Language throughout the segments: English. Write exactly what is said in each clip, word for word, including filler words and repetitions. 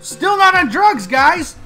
Still not on drugs, guys!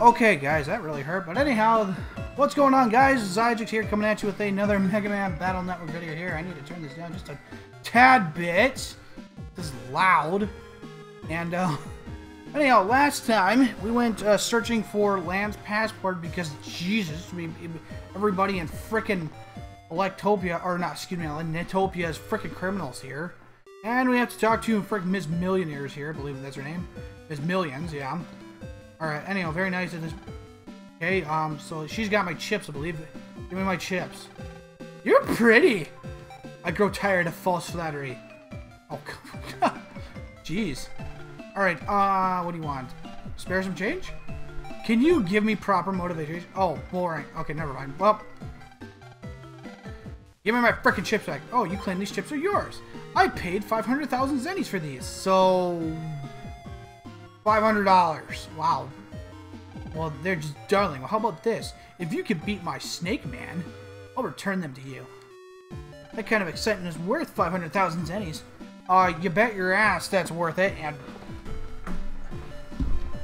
Okay, guys, that really hurt. But anyhow, what's going on, guys? Xiagax here coming at you with another Mega Man Battle Network video here. I need to turn this down just a tad bit. This is loud. And, uh... anyhow, last time, we went uh, searching for Land's passport because, Jesus, I mean, everybody in frickin' Electopia, or not, excuse me, Netopia is frickin' criminals here. And we have to talk to frickin' Miz Millionaires here, I believe that's her name. Miz Millions, yeah. Alright, anyhow, very nice of this. Okay, um, so she's got my chips, I believe. Give me my chips. You're pretty! I grow tired of false flattery. Oh, God. Jeez. Alright, uh, what do you want? Spare some change? Can you give me proper motivation? Oh, boring. Okay, never mind. Well, give me my frickin' chips back. Oh, you claim these chips are yours. I paid five hundred thousand Zennies for these, so... five hundred dollars. Wow. Well, they're just darling. Well, how about this? If you can beat my Snake Man, I'll return them to you. That kind of excitement is worth five hundred thousand Zennies. Uh, you bet your ass that's worth it, and...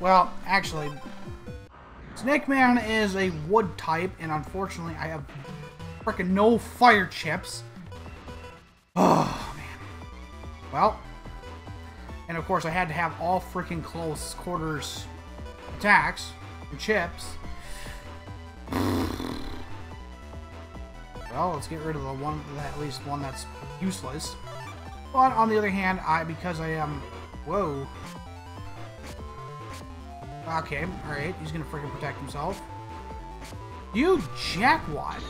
well, actually, Snake Man is a wood type, and unfortunately, I have frickin' no fire chips. Oh, man. Well, and of course, I had to have all frickin' close quarters attacks and chips. Well, let's get rid of the one, at least one that's useless. But on the other hand, I, because I am, whoa. Okay, alright, he's gonna freaking protect himself. You jackwad!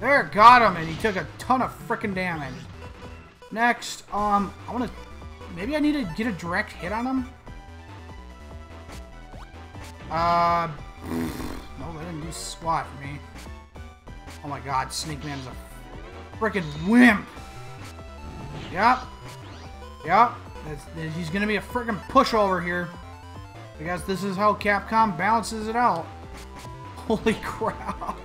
There, got him, and he took a ton of freaking damage. Next, um, I wanna... maybe I need to get a direct hit on him? Uh... No, that didn't do squat for me. Oh my god, Snake Man's a freaking wimp! Yep. Yep. That's, he's gonna be a freaking pushover here. Because this is how Capcom balances it out. Holy crap.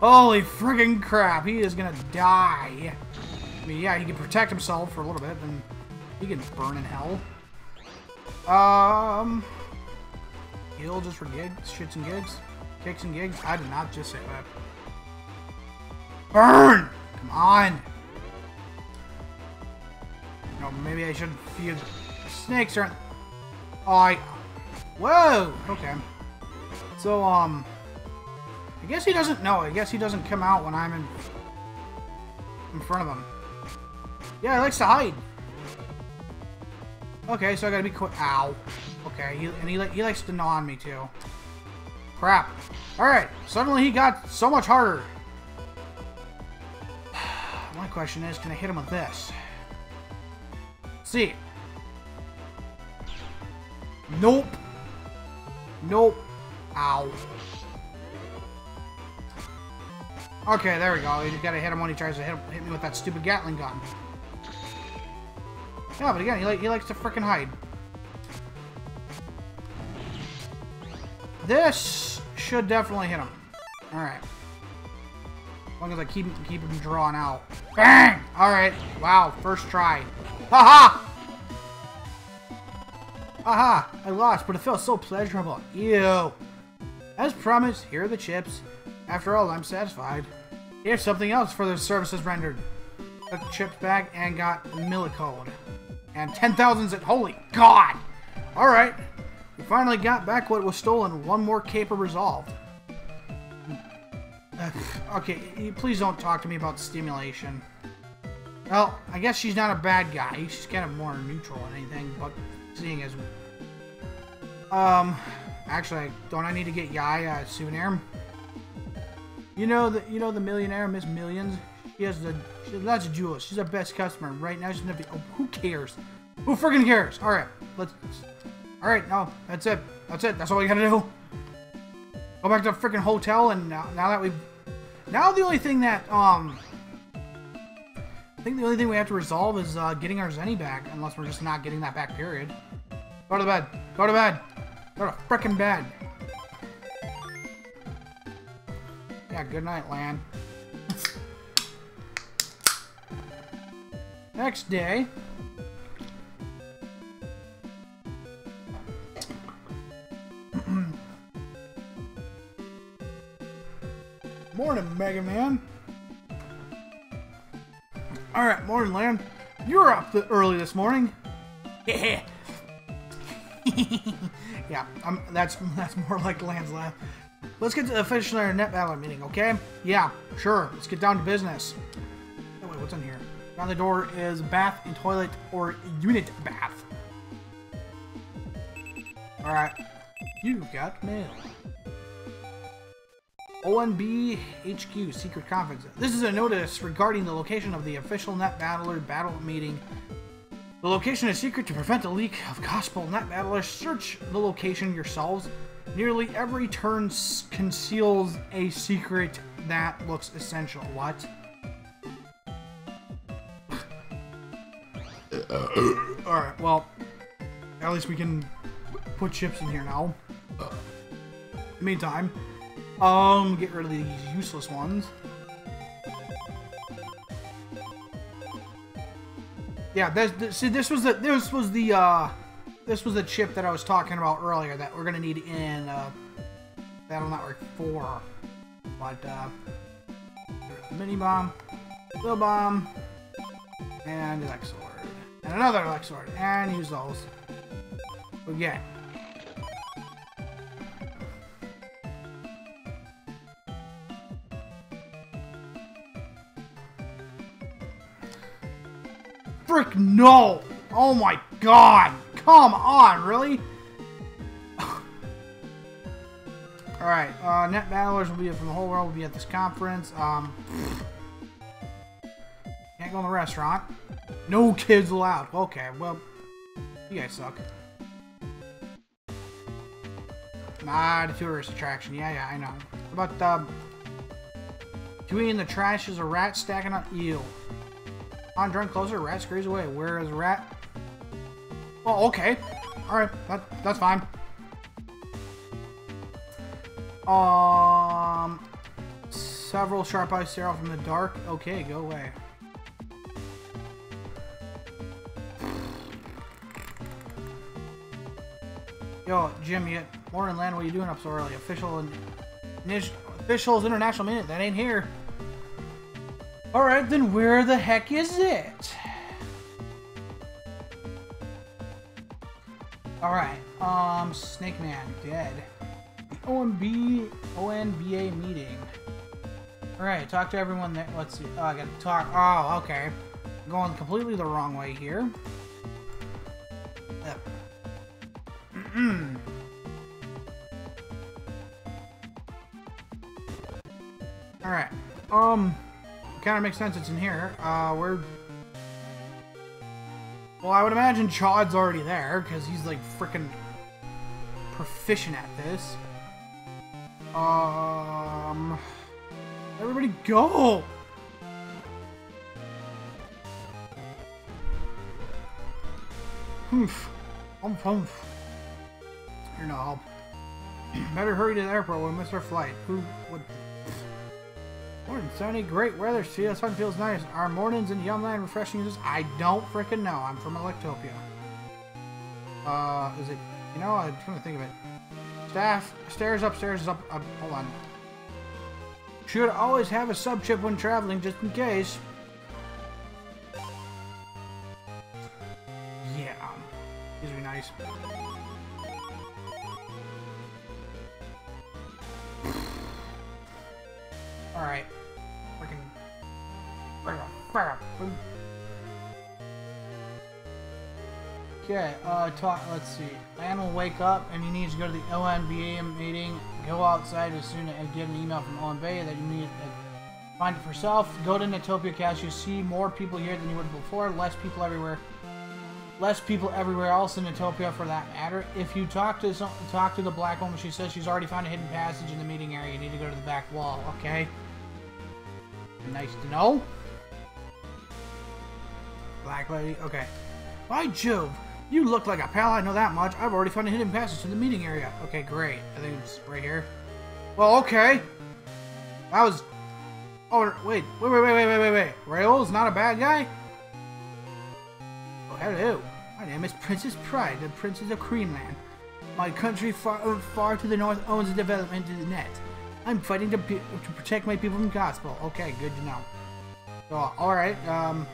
Holy freaking crap. He is gonna die. I mean, yeah, he can protect himself for a little bit, and he can burn in hell. Um. He'll just for gigs, shits and gigs, kicks and gigs. I did not just say that. Burn! Come on! No, maybe I shouldn't fuse. Snakes aren't... oh, I... whoa! Okay. So, um... I guess he doesn't... no, I guess he doesn't come out when I'm in... in front of him. Yeah, he likes to hide. Okay, so I gotta be quick. Ow. Okay, he, and he, li he likes to gnaw on me, too. Crap. Alright, suddenly he got so much harder. My question is, can I hit him with this? See. Nope. Nope. Ow. Okay, there we go. You gotta hit him when he tries to hit, hit me with that stupid Gatling gun. Yeah, but again, he, li he likes to frickin' hide. This should definitely hit him. Alright. As long as I keep, keep him drawn out. Bang! Alright. Wow, first try. Haha! Aha! I lost, but it felt so pleasurable. Ew! As promised, here are the chips. After all, I'm satisfied. Here's something else for the services rendered. Took the chips back and got millicode. And ten thousand at. Holy God! Alright. We finally got back what was stolen. One more caper resolved. Okay, please don't talk to me about stimulation. Well, I guess she's not a bad guy. She's kind of more neutral than anything, but seeing as... Um, actually, don't I need to get Yaya a souvenir? You know the you know the millionaire, Miz Millions? She has the she has lots of jewels. She's our best customer. Right now she's gonna be... oh, who cares? Who freaking cares? Alright, let's... alright, no, that's it. That's it. That's all we gotta do. Go back to the freaking hotel, and now, now that we've... now the only thing that, um... I think the only thing we have to resolve is uh, getting our Zenny back, unless we're just not getting that back, period. Go to bed. Go to bed. Go to frickin' bed. Yeah, good night, Land. Next day. Morning, Mega Man. Alright, morning, Lamb. You're up th early this morning. Yeah. Yeah, I'm, that's that's more like Lamb's laugh. Let's get to the finish line of NetBattler meeting, okay? Yeah, sure. Let's get down to business. Oh, wait, what's in here? Around the door is bath and toilet or unit bath. Alright. You got mail. O N B H Q Secret Conference. This is a notice regarding the location of the official NetBattler battle meeting. The location is secret to prevent a leak of Gospel. NetBattler, search the location yourselves. Nearly every turn conceals a secret that looks essential. What? Alright, well, at least we can put chips in here now. Meantime, um, get rid of these useless ones. Yeah, that's, that's, see, this was the, this was the, uh, this was the chip that I was talking about earlier that we're gonna need in, uh, Battle Network four. But, uh, mini bomb, little bomb, and Lex Sword. And another Lex Sword, and use those. But yeah. Frick no! Oh my god! Come on, really? Alright, uh, net battlers will be from the whole world, will be at this conference. Um, can't go in the restaurant. No kids allowed. Okay, well, you guys suck. Not a tourist attraction. Yeah, yeah, I know. What about, um, doing in the trash is a rat stacking on eel. On drawing closer, rat scurries away. Where is rat? Oh, okay. Alright, that, that's fine. Um, several sharp eyes stare out from the dark. Okay, go away. Yo, Jimmy, morning, Land. What are you doing up so early? Official and officials international minute. That ain't here. All right, then where the heck is it? All right, um, Snake Man dead. O N B O N B A meeting. All right, talk to everyone there. Let's see. Oh, I gotta talk. Oh, okay. I'm going completely the wrong way here. Yep. Alright, um, kinda makes sense it's in here, uh, we're, well, I would imagine Chaud's already there, because he's, like, frickin' proficient at this. Um, everybody go! Humph, humph, humph. You're no help. Better hurry to the airport. We'll miss our flight. Who would? Morning, sunny, great weather. See, the sun feels nice. Our mornings in Yumland refreshing. Is I don't freaking know. I'm from Electopia. Uh, is it? You know, I'm trying to think of it. Staff stairs upstairs is up. up hold on. Should always have a sub chip when traveling, just in case. Yeah, these are nice. Alright. Freaking. Okay, uh, talk. Let's see. Lan will wake up and he needs to go to the O N B A meeting. Go outside as soon as get an email from O N B A that you need to find it for yourself. Go to Netopia Cash. You see more people here than you would before. Less people everywhere. Less people everywhere else in Netopia, for that matter. If you talk to some, talk to the black woman, she says she's already found a hidden passage in the meeting area. You need to go to the back wall. Okay. Nice to know. Black lady, okay. By Jove, you look like a pal, I know that much. I've already found a hidden passage in the meeting area. Okay, great. I think it's right here. Well, okay. That was... Oh, wait. Wait, wait, wait, wait, wait, wait. Raoul's not a bad guy? hello. My name is Princess Pride, the Princess of Creamland. My country far far to the north owns the development of the net. I'm fighting to, to protect my people from Gospel. Okay, good to know. So, alright, um...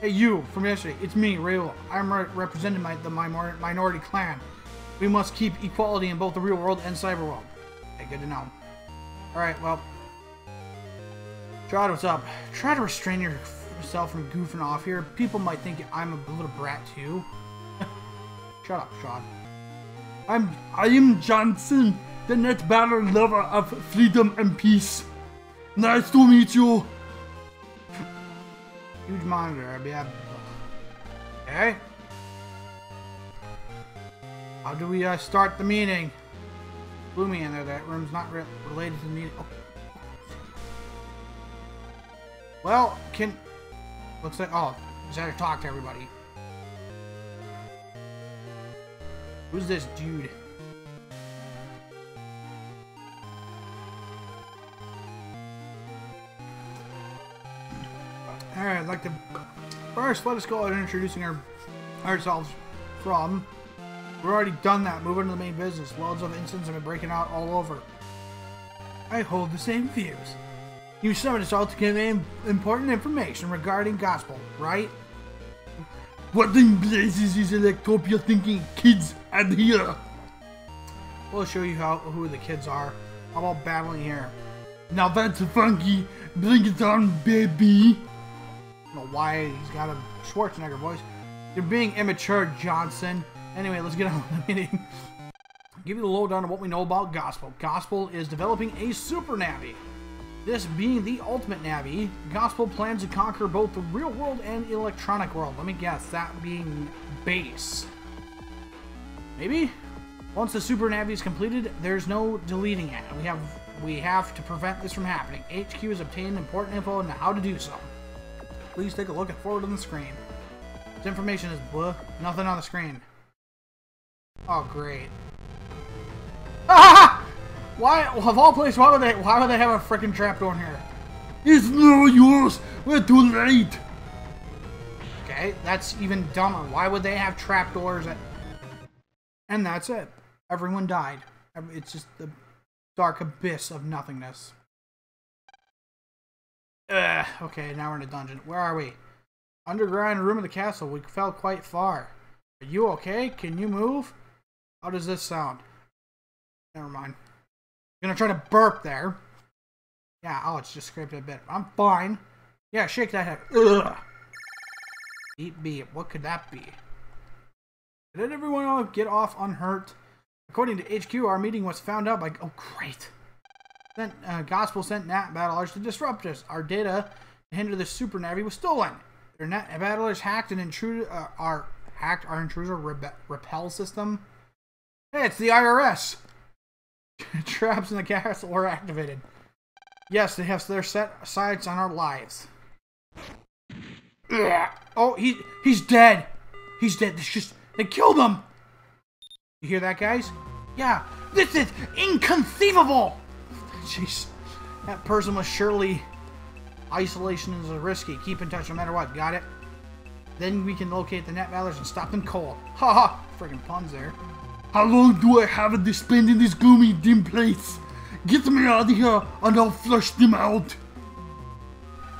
Hey, you, from yesterday. It's me, Raoul. I'm re representing my, the my minority clan. We must keep equality in both the real world and cyber world. Okay, good to know. Alright, well... Chaud, what's up? Try to restrain yourself from goofing off here. People might think I'm a little brat, too. Shut up, Chaud. I'm... I am Johnson, the NetBattler lover of freedom and peace. Nice to meet you! Huge monitor, I'll be happy. Okay. How do we uh, start the meeting? Blew me in there, that room's not re related to the meeting. Oh. Well, can... Looks like... Oh, just had to talk to everybody. Who's this dude? Alright, I'd like to... First, let us go out and introducing our, ourselves from... We've already done that. Moving to the main business. Loads of incidents have been breaking out all over. I hold the same views. You summoned us all to give in important information regarding Gospel, right? What in blazes is Electopia thinking kids at here? We'll show you how who the kids are. How about battling here? Now that's funky. Bring it on, baby. I don't know why he's got a Schwarzenegger voice. You're being immature, Johnson. Anyway, let's get on with the meeting. Give you the lowdown of what we know about Gospel. Gospel is developing a super navvy. This being the ultimate navvy, Gospel plans to conquer both the real world and electronic world. Let me guess, that being base. Maybe? Once the super navvy is completed, there's no deleting it. We have we have to prevent this from happening. H Q has obtained important info on how to do so. Please take a look at forward on the screen. This information is blah, nothing on the screen. Oh great. Ah! Why, of all places, why would they, why would they have a freaking trapdoor in here? It's no use! We're too late! Okay, that's even dumber. Why would they have trapdoors? At... And that's it. Everyone died. It's just the dark abyss of nothingness. Ugh, okay, now we're in a dungeon. Where are we? Underground room of the castle. We fell quite far. Are you okay? Can you move? How does this sound? Never mind. Gonna try to burp there. Yeah, oh, it's just scraped a bit. I'm fine. Yeah, shake that head. Ugh. Deep beat. What could that be? Did everyone get off unhurt? According to H Q, our meeting was found out by... Oh, great. Then uh, Gospel sent NetBattlers to disrupt us. Our data to hinder the super navy was stolen. Their NetBattlers hacked an intruder... Uh, our, hacked our intruder repel system. Hey, it's the I R S! Traps in the castle were activated. Yes, they have their set sights on our lives. Ugh. Oh, he he's dead. He's dead. It's just they killed him. You hear that, guys? Yeah. This is inconceivable. Jeez, that person was surely. Isolation is risky. Keep in touch no matter what. Got it. Then we can locate the NetBattlers and stop them cold. Haha. Friggin' puns there. How long do I have to spend in this gloomy, dim place? Get me out of here, and I'll flush them out.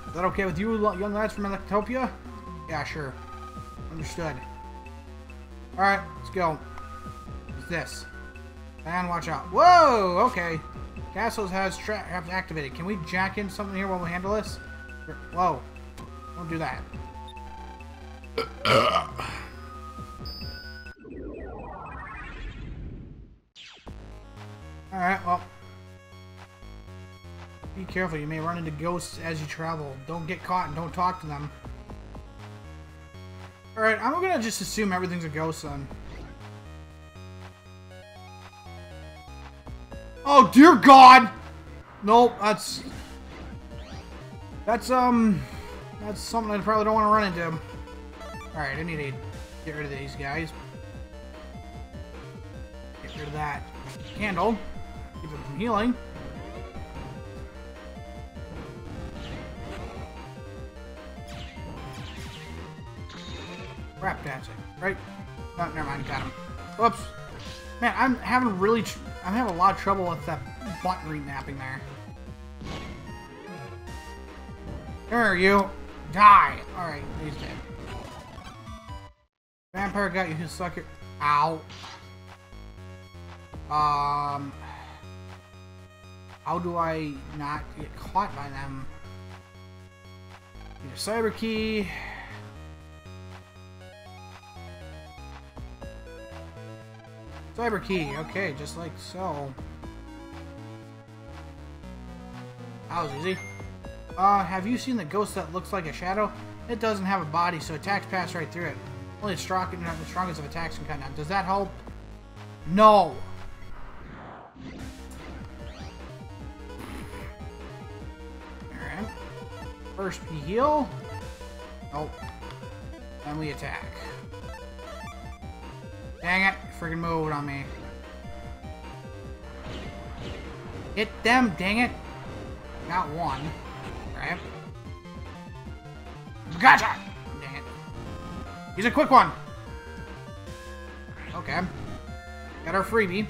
Is that okay with you, young lads from Electopia? Yeah, sure. Understood. All right, let's go. What's this? And watch out. Whoa, okay. Castles has traps activated. Can we jack in something here while we handle this? Whoa, don't do that. Alright, well, be careful. You may run into ghosts as you travel. Don't get caught and don't talk to them. Alright, I'm gonna just assume everything's a ghost then. Oh, dear God! Nope, that's... That's, um... That's something I probably don't want to run into. Alright, I need to get rid of these guys. Get rid of that candle. Keep it from healing. crap dancing, right? Oh, never mind, got him. Whoops. Man, I'm having really, tr I'm having a lot of trouble with that button remapping there. There you die. All right, he's dead. Vampire got you, sucker. Ow. Um. How do I not get caught by them? Need a cyber key. Cyber key, okay, just like so. That was easy. Uh, have you seen the ghost that looks like a shadow? It doesn't have a body, so attacks pass right through it. Only the strongest of attacks can cut down. Does that help? No! Alright. First we heal. Nope. Then we attack. Dang it, friggin' moved on me. Hit them, dang it! Not one. Right? Gotcha! Dang it. He's a quick one! Okay. Got our freebie.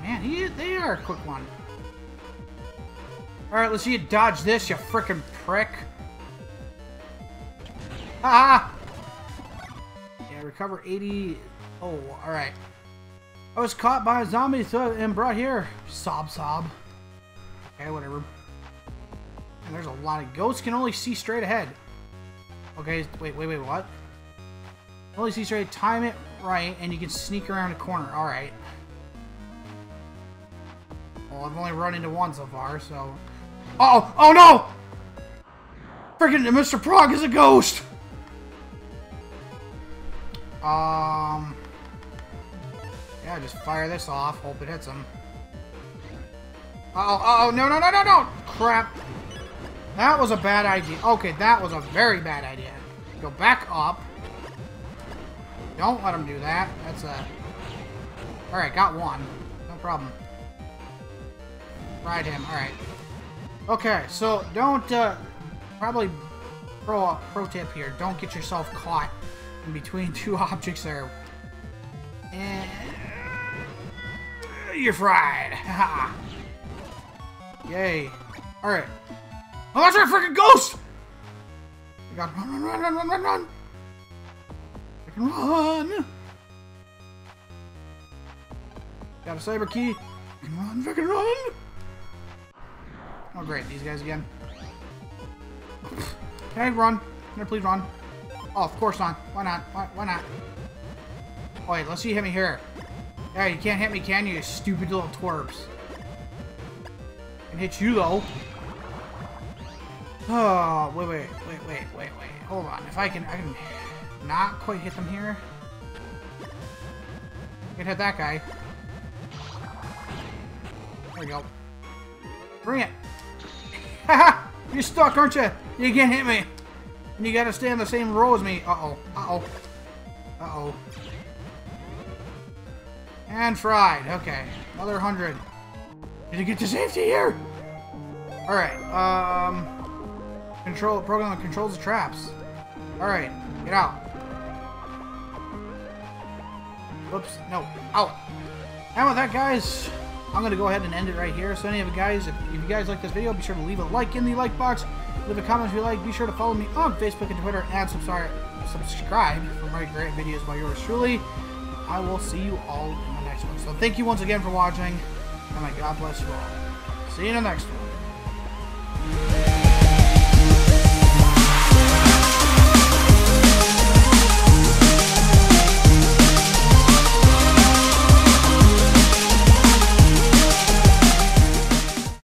Man, he, they are a quick one. Alright, let's see you dodge this, you frickin' prick. Ah! Yeah, recover eighty... Oh, alright. I was caught by a zombie and brought here. Sob, sob. Okay, whatever. And there's a lot of ghosts can only see straight ahead. Okay, wait, wait, wait, what? Only see straight, time it right, and you can sneak around a corner. Alright. Well, I've only run into one so far, so... Uh-oh! Oh, no! Freaking Mister Prague is a ghost! Um, yeah, just fire this off, hope it hits him. Uh-oh, uh-oh, no, no, no, no, no! Crap. That was a bad idea. Okay, that was a very bad idea. Go back up. Don't let him do that. That's a... Alright, got one. No problem. Ride him, alright. Okay, so don't, uh, probably pro, uh, pro tip here. Don't get yourself caught in between two objects there. And... You're fried! Haha! Yay. Alright. Oh, that's our freaking ghost! I got run, run, run, run, run, run! I can run! Got a cyber key. I can run, freaking run! Oh, great. These guys again. Can I run? Can I please run? Oh, of course not. Why not? Why, why not? Oh, wait, let's see you hit me here. Yeah, you can't hit me, can you, you stupid little twerps? I can hit you, though. Oh, wait, wait, wait, wait, wait, wait. Hold on. If I can... I can not quite hit them here. I can hit that guy. There we go. Bring it. Haha! You're stuck, aren't you? You can't hit me. And you gotta stay in the same row as me. Uh-oh. Uh-oh. Uh-oh. And fried. Okay. Another hundred. Did you get to safety here? Alright. Um... Control... Program that controls the traps. Alright. Get out. Whoops. No. Out. And with that, guys... I'm gonna go ahead and end it right here. So any of you guys, if, if you guys like this video, be sure to leave a like in the like box. Leave a comment if you like. Be sure to follow me on Facebook and Twitter, and subscribe subscribe for more great videos by yours truly. I will see you all in the next one. So thank you once again for watching, and my God bless you all. See you in the next one.